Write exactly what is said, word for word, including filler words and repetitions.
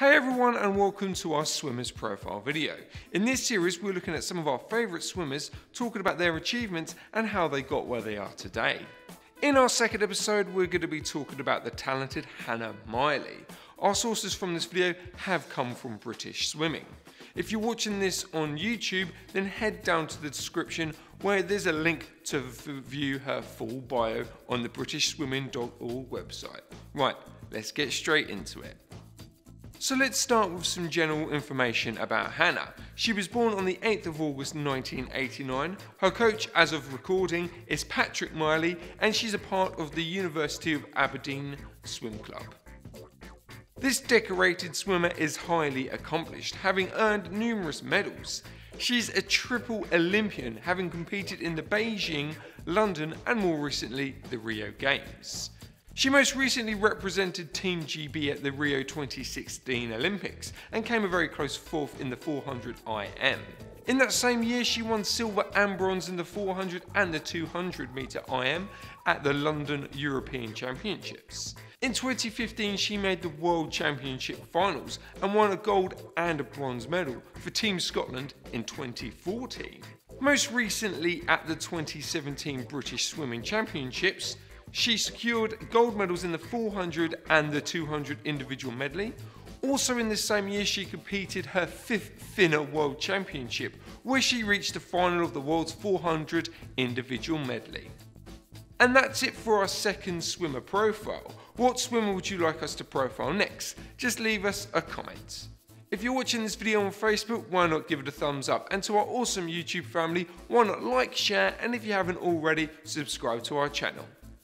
Hey everyone, and welcome to our swimmers profile video. In this series we're looking at some of our favourite swimmers, talking about their achievements and how they got where they are today. In our second episode we're going to be talking about the talented Hannah Miley. Our sources from this video have come from British Swimming. If you're watching this on YouTube, then head down to the description where there's a link to view her full bio on the british swimming dot org website. Right, let's get straight into it. So let's start with some general information about Hannah. She was born on the eighth of August nineteen eighty-nine. Her coach, as of recording, is Patrick Miley, and she's a part of the University of Aberdeen Swim Club. This decorated swimmer is highly accomplished, having earned numerous medals. She's a triple Olympian, having competed in the Beijing, London, and more recently, the Rio Games. She most recently represented Team G B at the Rio twenty sixteen Olympics and came a very close fourth in the four hundred I M. In that same year she won silver and bronze in the four hundred and the two hundred metre I M at the London European Championships. In twenty fifteen she made the World Championship Finals and won a gold and a bronze medal for Team Scotland in twenty fourteen. Most recently at the twenty seventeen British Swimming Championships, she secured gold medals in the four hundred and the two hundred individual medley. Also in this same year she competed her fifth FINA World Championship, where she reached the final of the world's four hundred individual medley. And that's it for our second swimmer profile. What swimmer would you like us to profile next? Just leave us a comment. If you're watching this video on Facebook, why not give it a thumbs up? And to our awesome YouTube family, why not like, share, and if you haven't already, subscribe to our channel.